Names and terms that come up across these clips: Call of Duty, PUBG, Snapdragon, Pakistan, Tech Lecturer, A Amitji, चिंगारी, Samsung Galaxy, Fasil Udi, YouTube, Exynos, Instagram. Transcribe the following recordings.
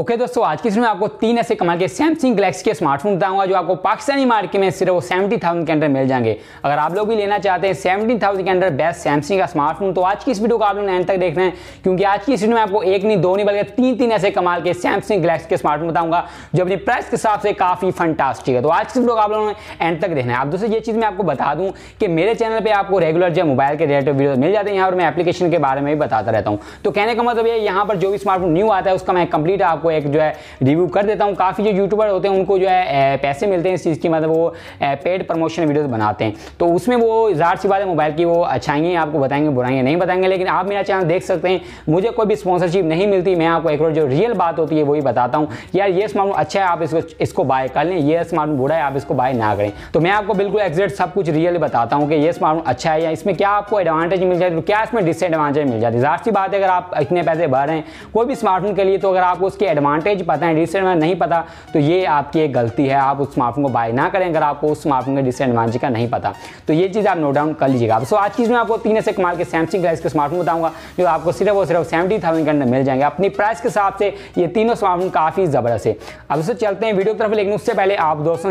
Okay दोस्तों, आज की इस वीडियो में आपको तीन ऐसे कमाल के सैमसंग गैलेक्सी के स्मार्टफोन बताऊंगा जो आपको पाकिस्तानी मार्केट में सिर्फ 70,000 के अंदर मिल जाएंगे। अगर आप लोग भी लेना चाहते हैं 70,000 के अंदर बेस्ट सैमसंग का स्मार्टफोन तो आज की इस वीडियो को आप लोग एंड तक देखना है, क्योंकि आज की इस वीडियो में आपको एक नहीं, दो नहीं, बल्कि तीन ऐसे कमाल के सैमसंग गैलेक्सी के स्मार्टफोन बताऊंगा जो अपनी प्राइस के हिसाब से काफी फंटास्टिक है। तो आज की वीडियो को आप लोगों ने एंड तक देखना है। आप दोस्तों ये चीज़ मैं आपको बता दूं कि मेरे चैनल पर आपको रेगुलर जो मोबाइल के रिलेटेड वीडियो मिल जाते हैं, यहाँ पर मैं एप्लीकेशन के बारे में भी बताता रहता हूँ। तो कहने का मतलब यहाँ पर जो भी स्मार्टफोन न्यू आता है उसका मैं कंप्लीट आपको एक जो है रिव्यू कर देता हूं। काफी जो यूट्यूबर होते हैं उनको जो है पैसे मिलते हैं इस चीज की, मतलब वो पेड प्रमोशन वीडियोस बनाते हैं, तो उसमें वो ज़ाहिर सी बात है मोबाइल की वो अच्छाइयां आपको बताएंगे, बुराइयां नहीं बताएंगे। लेकिन आप मेरा चैनल देख सकते हैं, मुझे कोई भी स्पॉन्सरशिप नहीं मिलती, मैं आपको एक बार जो रियल बात होती है वही बताता हूँ। यार ये स्मार्टफोन अच्छा है, आप इसको बाय कर लें, ये स्मार्टफोन बुरा है, आप इसको बाय ना करें। तो मैं आपको बिल्कुल एग्जैक्ट सब कुछ रियल बताता हूँ कि ये स्मार्टफोन अच्छा है या इसमें क्या आपको एडवांटेज मिल जाती है, क्या इसमें डिसएडवांटेज मिल जाती है। ज़ाहिर सी बात है अगर आप इतने पैसे भर रहे हैं कोई भी स्मार्टफोन के लिए, तो अगर आपको उसके एडवांटेज पता है, डिसएडवांटेज नहीं पता, तो ये आपकी एक गलती है, आप उस स्मार्टफोन को बाय ना करें अगर आपको उस स्मार्टफोन के डिसएडवांटेज का नहीं पता। तो ये चीज़ आप नोट डाउन कर लीजिएगा। सो आज की चीज़ में आपको तीन ऐसे कमाल के सैमसंग गैलेक्सी के स्मार्टफोन बताऊंगा जो आपको सिर्फ और सिर्फ 70,000 के अंदर मिल जाएंगे। अपनी प्राइस के हिसाब से ये तीनों स्मार्टफोन काफ़ी ज़बरदस्त है। अब उससे चलते हैं वीडियो की तरफ, लेकिन उससे पहले आप दोस्तों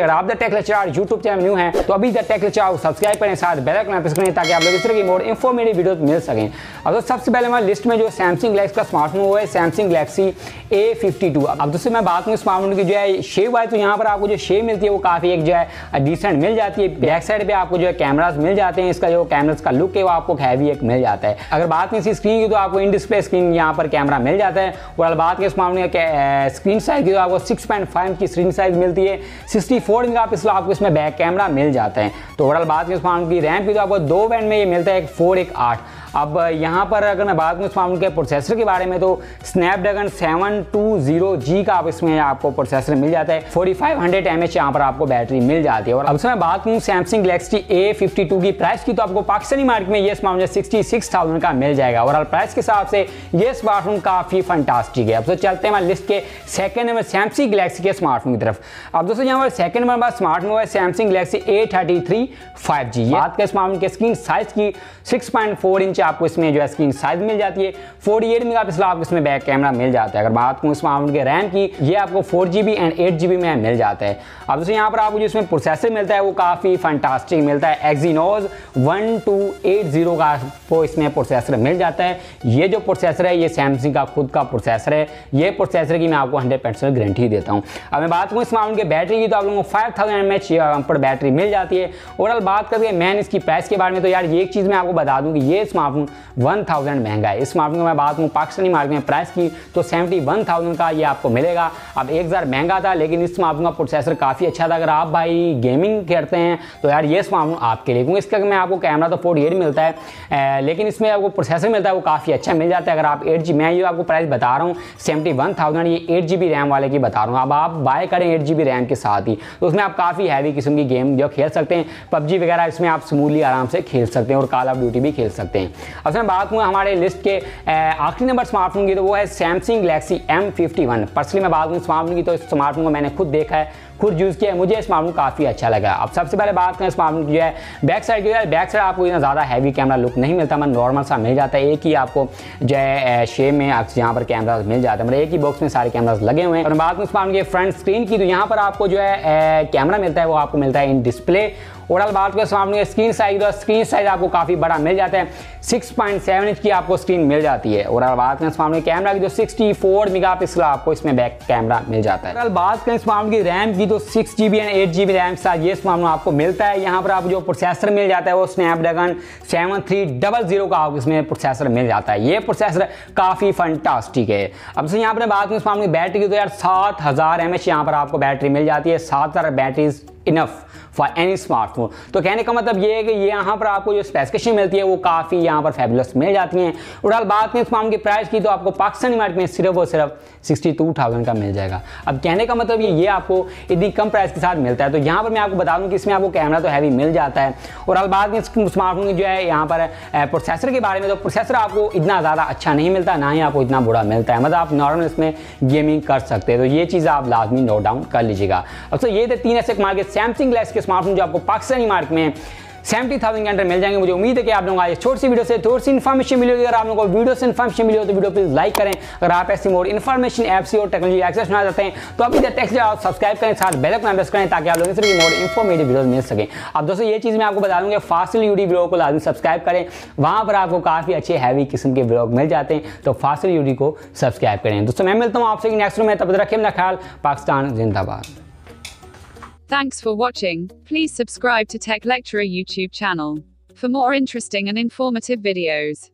अगर आप the tech lecturer YouTube channel new है तो अभी द टेक लेक्चरर सब्सक्राइब करें, साथ बेल आइकन प्रेस करें ताकि आप लोग इस तरह की मोर इंफॉर्मेटिव वीडियो मिल सकें। अब तो सबसे पहले हमारी लिस्ट में जो सैमसंग गैलेक्सी का स्मार्टफोन हुआ है सैमसंग गैलेक्सी A52। अब दोस्तों मैं बात करूँ स्मार्टफोन की जो है शेप वाइज, तो यहाँ पर आपको जो शेप मिलती है वो काफ़ी एक जो है डिसेंट मिल जाती है। बैक साइड पे आपको जो है कैमरास मिल जाते हैं, इसका जो कैमरास का लुक है वो आपको हैवी एक मिल जाता है। अगर बात करें इसकी स्क्रीन की तो आपको इन डिस्प्ले स्क्रीन यहाँ पर कैमरा मिल जाता है, और बात करें स्मार्टफोन का स्क्रीन साइज की तो आपको 6.5 इंच की स्क्रीन साइज मिलती है, 64 MP आपको इसमें बैक कैमरा मिल जाता है। तो ओवरऑल बात करें स्मार्टफोन की रैम की तो आपको 2 बैंड में ये मिलता है, 4, 8। अब यहाँ पर अगर मैं बात करूँ स्मार्टफोन के प्रोसेसर के बारे में तो स्नैपड्रैगन 720G का आप इसमें आपको प्रोसेसर मिल जाता है, 4500 mAh यहाँ पर आपको बैटरी मिल जाती है। और अब से मैं बात करूँ सैमसंग गैलेक्सी A52 की प्राइस की तो आपको पाकिस्तानी मार्केट में ये स्मार्टफोन 66,000 का मिल जाएगा। और प्राइस के हिसाब से ये स्मार्टफोन काफ़ी फंटास्टिक है। अब तो चलते हैं हमारे लिस्ट के सेकंड नंबर सैमसंग गैलेक्सी के स्मार्टफोन की तरफ। अब दोस्तों यहाँ पर सेकंड नंबर स्मार्टफोन है सैमसंग गैलेक्सी A33 5G। बात करें स्मार्टफोन के स्क्रीन साइज की 6.4 इंच आपको इसमें जो है स्क्रीन साइज मिल जाती है, 48 MP आपको इसमें बैक कैमरा मिल जाता है। अगर बात करूँ स्मार्टफोन के रैम की ये आपको 4GB एंड 8GB में मिल जाता है। अब दोस्तों यहाँ पर आपको जो इसमें प्रोसेसर मिलता है वो काफ़ी फंटास्टिक मिलता है, एक्जीनोज 1280 का आपको इसमें प्रोसेसर मिल जाता है। ये जो प्रोसेसर है ये सैमसंग का खुद का प्रोसेसर है, ये प्रोसेसर की मैं आपको 100% गारंटी देता हूँ। अब मैं बात करूँ स्मार्टफोन के बैटरी की तो आप लोगों को 5000 mAh यहाँ पर बैटरी मिल जाती है। ओवरऑल बात करके मैन इसकी प्राइस के बारे में तो यार ये एक चीज़ मैं आपको बता दूँ कि ये स्मार्टफोन 1000 महंगा है। इस स्मार्टफोन की मैं बात करूँ पाकिस्तानी मार्केट में प्राइस की तो 71,000 का ये आपको मिलेगा। अब 1000 महंगा था, लेकिन इस स्मार्टफोन का प्रोसेसर काफ़ी अच्छा था। अगर आप भाई गेमिंग करते हैं तो यार ये स्मार्टफोन आपके लिए, क्योंकि इसका मैं आपको कैमरा तो 48 मिलता है लेकिन इसमें आपको प्रोसेसर मिलता है वो काफ़ी अच्छा मिल जाता है। अगर आप 8GB, मैं ये आपको प्राइस बता रहा हूँ 71,000, ये 8GB रैम वाले की बता रहा हूँ। अब आप बाय करें 8GB रैम के साथ ही तो उसमें आप काफ़ी हैवी किस्म की गेम जो खेल सकते हैं, PUBG वगैरह इसमें आप स्मूथली आराम से खेल सकते हैं, और कॉल ऑफ ड्यूटी भी खेल सकते हैं। अब मैं बात करूँ हमारे लिस्ट के आखिरी नंबर स्मार्टफोन की तो वो है सैमसंग गैलेक्सी M51। पर्सनली मैं बात करूँ स्मार्टफोन की तो इस स्मार्टफोन को मैंने खुद देखा है, खुद यूज़ किया है, मुझे स्मार्टफोन काफ़ी अच्छा लगा। अब सबसे पहले बात करें स्मार्टफोन की जो है बैक साइड की, बैक साइड आपको इतना ज़्यादा हैवी कैमरा लुक नहीं मिलता, मतलब नॉर्मल सा मिल जाता है। एक ही आपको जो है शेप में यहाँ पर कैमरा मिल जाता है, मतलब एक ही बॉक्स में सारे कैमराज लगे हुए हैं। और बात करूँ स्मार्टफोन की फ्रंट स्क्रीन की तो यहाँ पर आपको जो है कैमरा मिलता है वो आपको मिलता है इन डिस्प्ले। ओवरऑल बात करें स्मार्टफोन की स्क्रीन साइज, स्क्रीन साइज आपको काफ़ी बड़ा मिल जाता है, 6.7 इंच की आपको स्क्रीन मिल जाती है। और बात करें स्मार्टफोन के कैमरा की जो 64 MP आपको इसमें बैक कैमरा मिल जाता है। बात करें स्मार्टफोन की रैम की तो 6GB एंड 8GB रैम के साथ ये स्मार्टफोन आपको मिलता है। यहाँ पर आपको जो प्रोसेसर मिल जाता है वो स्नैपड्रैगन 730 का आपको इसमें प्रोसेसर मिल जाता है, ये प्रोसेसर काफ़ी फंटास्टिक है। अब से यहाँ पर बात करें स्मार्टफोन की बैटरी की तो यार 7000 mAh यहाँ पर आपको बैटरी मिल जाती है। 7000 batteries enough for any smartphone. तो कहने का मतलब ये है कि यहाँ पर आपको जो स्पेसिफिकेशन मिलती है वो काफ़ी यहाँ पर फैबुलस मिल जाती हैं। और बात में स्मार्टफोन की प्राइस की तो आपको पाकिस्तानी मार्केट में सिर्फ और सिर्फ 62,000 का मिल जाएगा। अब कहने का मतलब ये आपको इतनी कम प्राइस के साथ मिलता है। तो यहाँ पर मैं आपको बता दूँ कि इसमें आपको कैमरा तो हैवी मिल जाता है। और बाद में स्मार्टफोन की जो है यहाँ पर प्रोसेसर के बारे में तो प्रोसेसर आपको इतना ज़्यादा अच्छा नहीं मिलता, ना ही आपको इतना बुरा मिलता है, मतलब आप नॉर्मल इसमें गेमिंग कर सकते हैं। तो ये चीज़ आप लाजमी नोट डाउन कर लीजिएगा। अब तो ये थे तीन ऐसे मार्केट सैमसंग गैलेक्सी के स्मार्टफोन जो आपको पाकिस्तानी मार्केट में 70,000 के अंदर मिल जाएंगे। मुझे उम्मीद है कि आप लोगों को आज छोटी सी वीडियो से थोड़ी सी इन्फॉर्मेशन मिली होगी। अगर आप लोगों को वीडियो से इन्फॉर्मेशन मिली हो तो वीडियो प्लीज लाइक करें। अगर आप ऐसी मोर इन्फॉर्मेशन ऐप्स और टेक्नोलॉजी एक्सेस करना चाहते हैं तो अभी टेक्स्ट और सब्सक्राइब करें, साथ बेल आइकन प्रेस करें ताकि आप लोगों को मोर इन्फॉर्मेटिव वीडियोस मिल सके। अब दोस्तों ये चीज़ मैं आपको बता दूंगा, फासिल यूडी ब्लॉग को लाजमी सब्सक्राइब करें, वहाँ पर आपको काफ़ी अच्छे हैवी किस्म के ब्लॉग मिल जाते हैं, तो फासिल यूडी को सब्सक्राइब करें। दोस्तों मैं मिलता हूँ आपसे नेक्स्ट रूम में, तब तक रखें अपना ख्याल। पाकिस्तान जिंदाबाद। Thanks for watching. Please subscribe to Tech Lecturer YouTube channel for more interesting and informative videos.